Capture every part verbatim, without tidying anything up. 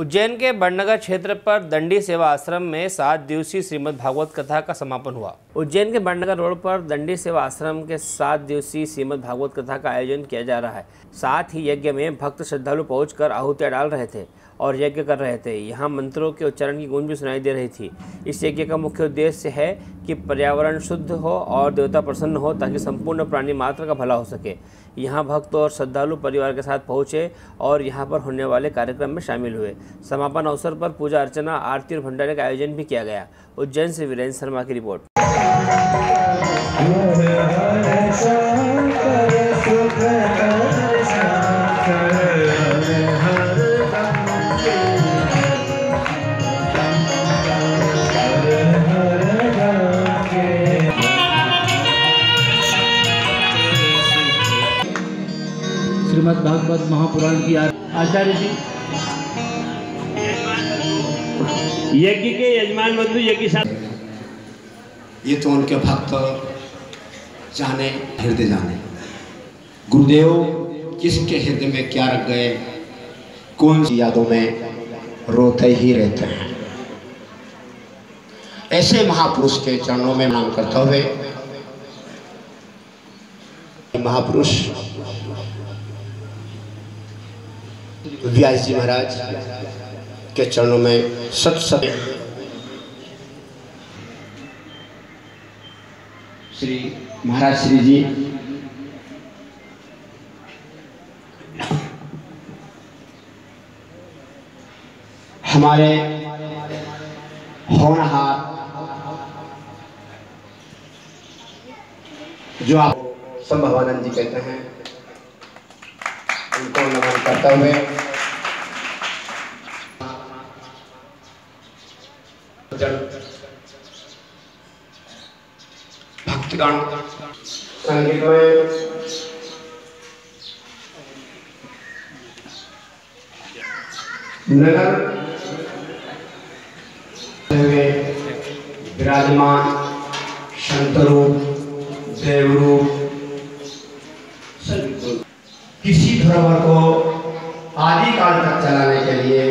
उज्जैन के बड़नगर क्षेत्र पर दंडी सेवा आश्रम में सात दिवसीय श्रीमद्भागवत कथा का समापन हुआ। उज्जैन के बड़नगर रोड पर दंडी सेवा आश्रम के सात दिवसीय श्रीमद्भागवत कथा का आयोजन किया जा रहा है। साथ ही यज्ञ में भक्त श्रद्धालु पहुंचकर आहुतियां डाल रहे थे और यज्ञ कर रहे थे। यहाँ मंत्रों के उच्चारण की गूंज भी सुनाई दे रही थी। इस यज्ञ का मुख्य उद्देश्य है कि पर्यावरण शुद्ध हो और देवता प्रसन्न हो, ताकि संपूर्ण प्राणी मात्र का भला हो सके। यहाँ भक्त और श्रद्धालु परिवार के साथ पहुँचे और यहाँ पर होने वाले कार्यक्रम में शामिल हुए। समापन अवसर पर पूजा अर्चना, आरती और भंडारे का आयोजन भी किया गया। उज्जैन से वीरेंद्र शर्मा की रिपोर्ट। श्रीमद्भागवत महापुराण की आचार्य जी यज्ञ के यजमान बंधु यज्ञ साथ ये तो उनके भक्त जाने, हृदय जाने गुरुदेव किसके हृदय में क्या रख गए, कौन सी यादों में रोते ही रहते हैं। ऐसे महापुरुष के चरणों में नाम करते हुए महापुरुष व्यास जी महाराज के चरणों में सत सत श्री महाराज श्री जी हमारे होनहार जो आप संभवानंद जी कहते हैं, उनको नमन करते हुए भक्तगण संगीत में नगर विराजमान संतरूप देवरूप किसी धरोहर को आदिकाल तक चलाने के लिए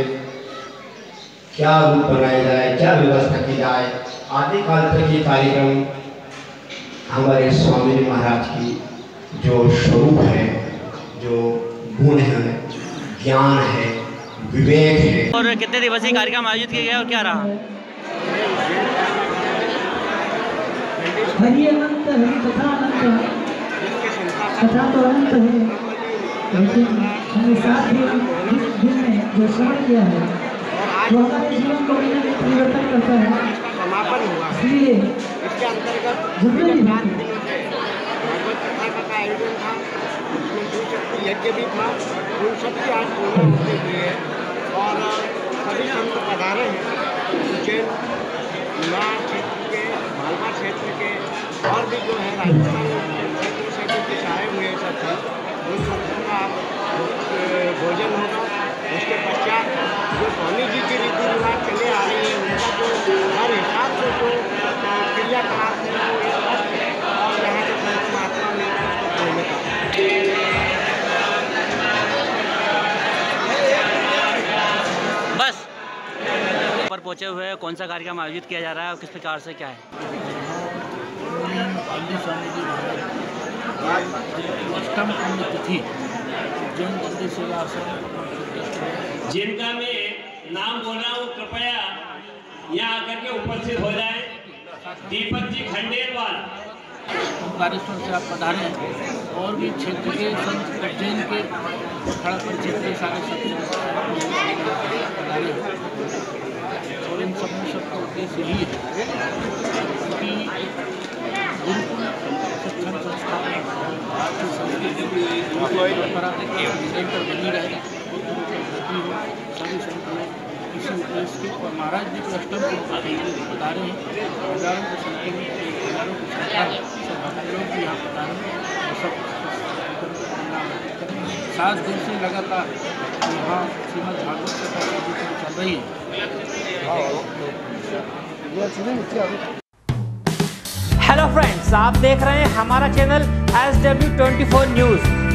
क्या रूप बनाया जाए, क्या व्यवस्था की जाए। आदिकाल तक ये कार्यक्रम हमारे स्वामी महाराज की जो स्वरूप है, जो गुण है, ज्ञान है, विवेक है। और कितने दिवसीय कार्यक्रम आयोजित किया गया और क्या रहा? हमने साथ ही इस दिन में जो श्रवण किया है वो हमारे जीवन को परिवर्तन करता है। इसलिए और सभी संत पधारे हैं मालवा क्षेत्र के और भी जो है राजस्थान क्षेत्र से जो आए हुए सब भोजन होगा। उसके पश्चात जो स्वामी जी की रीति रिवाज चले आ रहे हैं उनका जो हर हिसाब से जो क्रियाकलाप है वो एक स्पष्ट है और यहाँ के संत महात्मा में उसको भूमिका बस पर पहुँचे हुए कौन सा कार्यक्रम आयोजित किया जा रहा है और किस प्रकार से क्या है। अष्टम पुण्यतिथि उज्जैन दंडी सेवा आश्रम जिनका मैं नाम बोल रहा हूँ, कृपया यहाँ आकर के उपस्थित हो जाए। दीपक जी खंडेलवाल ओंकारेश्वर से आप पधारे और भी क्षेत्र के संत उज्जैन के खड़गपुर क्षेत्र के सारे संत और इन सबने सबका उद्देश्य यही है सात दिन से लगातार यहाँ श्रीमद्भागवत चल रही है। हेलो फ्रेंड्स, आप देख रहे हैं हमारा चैनल एस डब्ल्यू चौबीस न्यूज़।